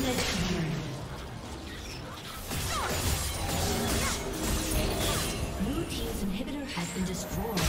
Legendary. Blue team's inhibitor has been destroyed.